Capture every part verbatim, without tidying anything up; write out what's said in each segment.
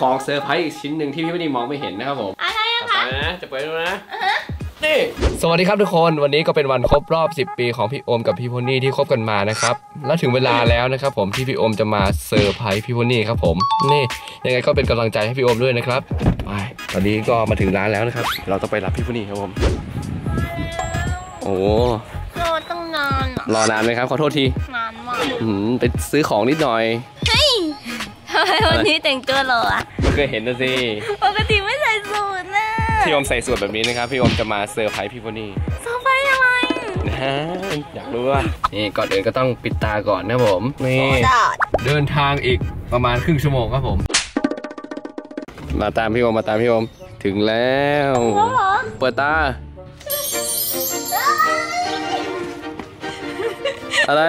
ของเซอร์ไพรส์อีกชิ้นหนึ่งที่พี่ไม่ได้มองไม่เห็นนะครับผมอะไรอะคะนะจะเปิดดูนะนี่สวัสดีครับทุกคนวันนี้ก็เป็นวันครบรอบสิบปีของพี่โอมกับพี่โพนี่ที่คบกันมานะครับและถึงเวลาแล้วนะครับผมที่พี่โอมจะมาเซอร์ไพรส์พี่โพนี่ครับผมนี่ยังไงก็เป็นกำลังใจให้พี่โอมด้วยนะครับไปตอนนี้ก็มาถึงร้านแล้วนะครับเราต้องไปรับพี่โพนี่ครับผมโอ้รอตั้งนานรอนานไหมครับขอโทษทีนานมากอืมไปซื้อของนิดหน่อยเฮ้ยทำไมวันนี้แต่งตัวหล่ออะไม่เคยเห็นนะสิปกติไม่ใส่สูทนะพี่อมใส่สูทแบบนี้นะครับพี่อมจะมาเซอร์ไพรส์พี่โพนี่เซอร์ไพรส์อะไรนะอยากรู้ว่านี่ก่อนอื่นก็ต้องปิดตาก่อนนะผมนี่เดินทางอีกประมาณครึ่งชั่วโมงครับผมมาตามพี่อมมาตามพี่อมถึงแล้วเปิดตาอะไร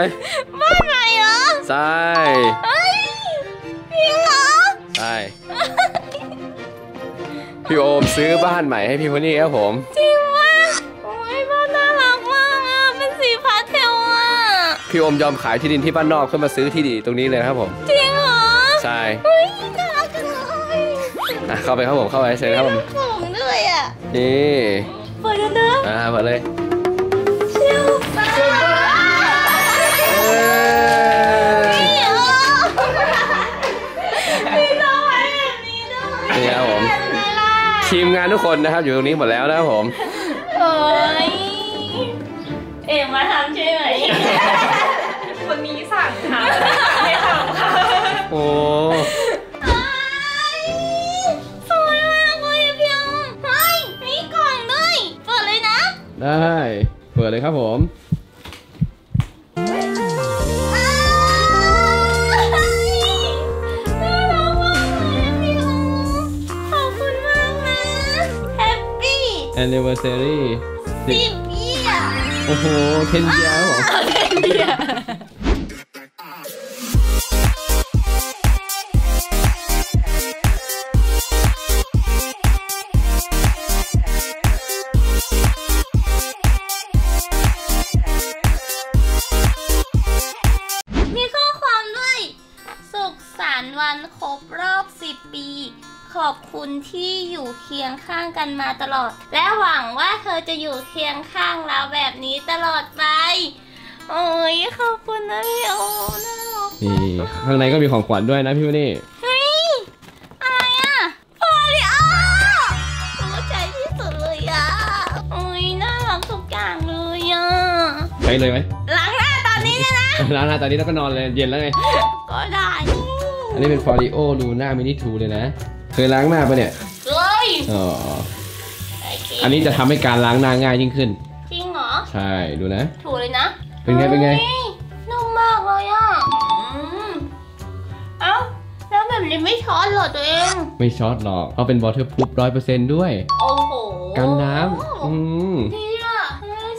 บ้านใหม่เหรอใช่พี่เหรอใช่พี่โอมซื้อบ้านใหม่ให้พี่โพนี่ครับผมจริงมากโอ้ยบ้านน่ารักมากอ่ะเป็นสีพาสเทลอ่ะพี่โอมยอมขายที่ดินที่บ้านนอกเพื่อมาซื้อที่ดินตรงนี้เลยครับผมจริงเหรอใช่น่ารักจังเลยนะเข้าไปครับผมเข้าไปเชิญครับผมสูงด้วยอ่ะนี่เปิดกันเด้ออ่าเปิดเลยทีมงานทุกคนนะครับอยู่ตรงนี้หมดแล้วนะครับผมโอ้ยเอ๋มาทำใช่ไหมคนนี้สั่งค่ะไม่ทำค่ะโอ้สวยมากเลยเพียงเฮ้ยมีกล่องด้วยเปิดเลยนะได้เปิดเลยครับผมanniversary สิบปีอ่ะโอ้โหเคนเดียเหรอเคนเดียมีข้อความด้วยสุขสันต์วันครบรอบสิบปีขอบคุณที่อยู่เคียงข้างกันมาตลอดและหวังว่าเธอจะอยู่เคียงข้างเราแบบนี้ตลอดไปโอ้ยขอบคุณนะพี่โอน่ารักนี่ข้างในก็มีของขวัญด้วยนะพี่นี่เฮ้ยอะไรอะโพลิโอหัวใจที่สุดเลยอะโอ้ยน่ารักทุกอย่างเลยอะไปเลยไหมล้างหน้าตอนนี้เนี่ยนะล้างหน้าตอนนี้แล้วก็นอนเลยเย็นแล้วไงก็ได้อันนี้เป็นโพลิโอดูหน้ามินิทูเลยนะเคยล้างหน้าปะเนี่ยเคยอ๋ออันนี้จะทำให้การล้างหน้าง่ายยิ่งขึ้นจริงเหรอใช่ดูนะถูเลยนะเป็นไงเป็นไงนุ่มมากเลยอ่ะเอ้าแล้วแบบนี้ไม่ช็อตหรอตัวเองไม่ช็อตหรอกเพราะเป็นวอเตอร์พรูฟร้อยเปอร์เซ็นต์ด้วยโอ้โหกันน้ำอืมดีอ่ะ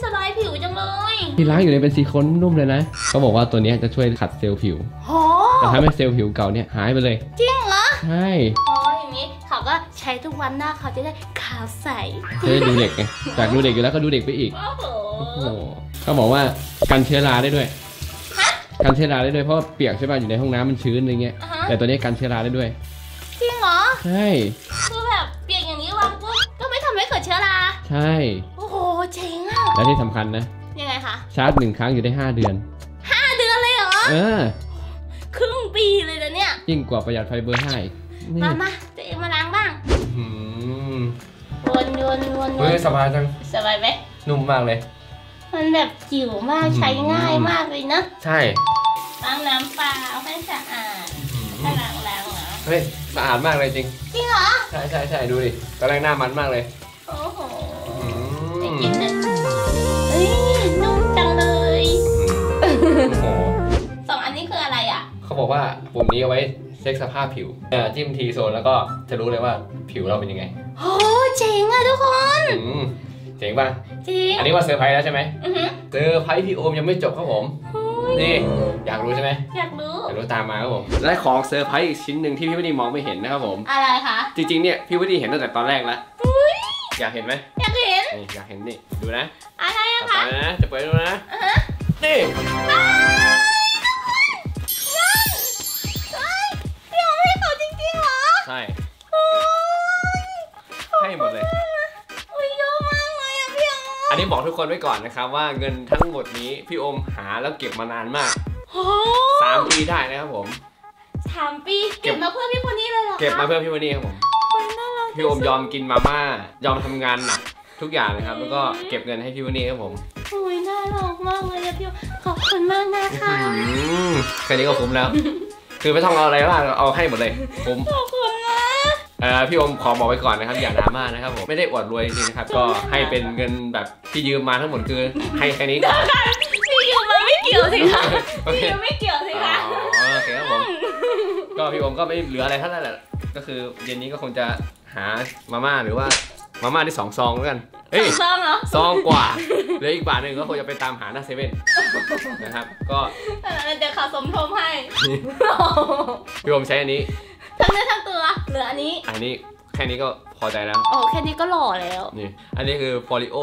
สบายผิวจังเลยที่ล้างอยู่ในเป็นสีข้นนุ่มเลยนะเขาบอกว่าตัวนี้จะช่วยขัดเซลล์ผิวจะทำให้เซลล์ผิวเก่าเนี่ยหายไปเลยจริงเหรอใช่เขาก็ใช้ทุกวันหน้าเขาจะได้ขาวใสเฮ้ยดูเด็กไงจากดูเด็กอยู่แล้วก็ดูเด็กไปอีกโอ้โหเขาบอกว่ากันเชื้อราได้ด้วยกันเชื้อราได้ด้วยเพราะเปียกใช่ป่ะอยู่ในห้องน้ำมันชื้นอะไรเงี้ยแต่ตัวนี้กันเชื้อราได้ด้วยจริงเหรอใช่คือแบบเปียกอย่างนี้วางปุ๊บก็ไม่ทำให้เกิดเชื้อราใช่โอ้โหเจ๋งอ่ะและที่สำคัญนะยังไงคะชาร์จหนึ่งครั้งอยู่ได้ห้าเดือนห้าเดือนเลยเหรอเออครึ่งปีเลยนะเนี่ยยิ่งกว่าประหยัดไฟเบอร์ห้ามามาจะเอ็มมาล้างบ้างวนวนวนเฮ้ยสบายจังสบายไหมนุ่มมากเลยมันแบบจิ๋วมากใช้ง่ายมากเลยนะใช่ล้างน้ำเปล่าให้สะอาดให้ล้างล้างเหรอเฮ้ยสะอาดมากเลยจริงจริงเหรอใช่ใช่ใช่ดูดิตอนแรกหน้ามันมากเลยโอ้โหไอ้กินเนี่ยเฮ้ยนุ่มจังเลยโอ้สองอันนี้คืออะไรอ่ะเขาบอกว่าปุ่มนี้เอาไว้เช็คสภาพผิวจิ้มทีโซนแล้วก็จะรู้เลยว่าผิวเราเป็นยังไงโอ้เจ๋งอะทุกคนเจ๋งป่ะจริงอันนี้ว่าเซอร์ไพรส์แล้วใช่ไหมเซอร์ไพรส์พี่โอมยังไม่จบครับผมนี่อยากรู้ใช่ไหมอยากรู้อยากรู้ตามมาครับผมและของเซอร์ไพรส์อีกชิ้นหนึ่งที่พี่วุฒิมองไม่เห็นนะครับผมอะไรคะจริงๆเนี่ยพี่วุฒิเห็นตั้งแต่ตอนแรกแล้วอยากเห็นไหมอยากเห็นอยากเห็นนี่ดูนะอะไรนะคะจะเปิดดูนะนี่ใช่ คนไว้ก่อนนะครับว่าเงินทั้งหมดนี้พี่อมหาแล้วเก็บมานานมากสามปีได้นะครับผมสามปีเก็บมาเพื่อพี่คนนี้เลยเหรอเก็บมาเพื่อพี่คนนี้ครับผมพี่อมยอมกินมาม่ายอมทำงานหนักทุกอย่างนะครับแล้วก็เก็บเงินให้พี่วันนี้ครับผมโอ้ยน่ารักมากเลยพี่ขอบคุณมากนะคะแค่นี้ก็คุ้มแล้วคือไม่ต้องเอาอะไรมากเอาให้หมดเลยคุ้มขอบคุณนะเอ่อพี่อมขอบอกไว้ก่อนนะครับอย่าดราม่านะครับผมไม่ได้อวดรวยจริงๆนะครับก็ให้เป็นเงินแบบที่ยืมมาทั้งหมดคือให้แค่นี้ก่อนที่ยืมมาไม่เกี่ยวสิคะที่ยืมไม่เกี่ยวสิคะโอเคครับผมก็พี่อมก็ไม่เหลืออะไรเท่านั้นแหละก็คือเย็นนี้ก็คงจะหามาม่าหรือว่ามาม่าที่สองซองแล้วกันเอ้ยซองเหรอซองกว่าเหลืออีกบาทหนึ่งก็คงจะไปตามหาหน้าเซเว่นนะครับก็เดี๋ยวขอสมทบให้พี่ผมใช้อันนี้ทั้งเนื้อทั้งตัวเหลืออันนี้อันนี้แค่นี้ก็พอใจแล้วโอ้แค่นี้ก็หล่อแล้วนี่อันนี้คือโพลิโอ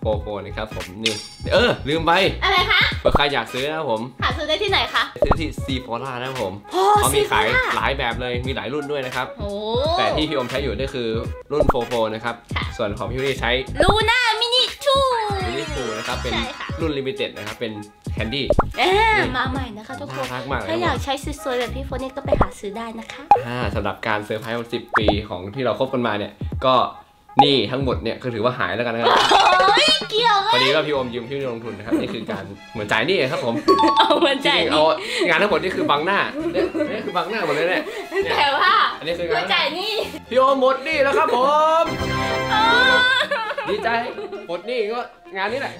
โปโปนะครับผมนี่เออลืมไปอะไรคะเผื่อใครอยากซื้อนะครับผมหาซื้อได้ที่ไหนคะซื้อที่ซีฟอร่านะครับผมเขามีขายหลายแบบเลยมีหลายรุ่นด้วยนะครับแต่ที่พี่อมใช้อยู่นี่คือรุ่นโปโปนะครับส่วนของพี่ลี่ใช้ลูน่ามินิชูมินิชูนะครับเป็นรุ่นลิมิเต็ดนะครับเป็นแคนดี้มาใหม่นะคะทุกคนถ้าอยากใช้สวยๆแบบพี่โฟนี่ก็ไปหาซื้อได้นะคะสำหรับการเซอร์ไพรส์สิบปีของที่เราคบกันมาเนี่ยก็นี่ทั้งหมดเนี่ยก็ถือว่าหายแล้วกันนะครับเกี่ยวพอดีว่าพี่อมยืมพี่ลงทุนนะครับนี่คือการเหมือนจ่ายนี่ครับผมเอาเหมือนจ่ายนี่งานทั้งหมดนี่คือบังหน้านี่คือบังหน้าหมดเลยเนี่ยแต่ว่าอันนี้คืองานจ่ายนี่พี่อมหมดนี่แล้วครับผมดีใจหมดนี่ก็งานนี้แหละ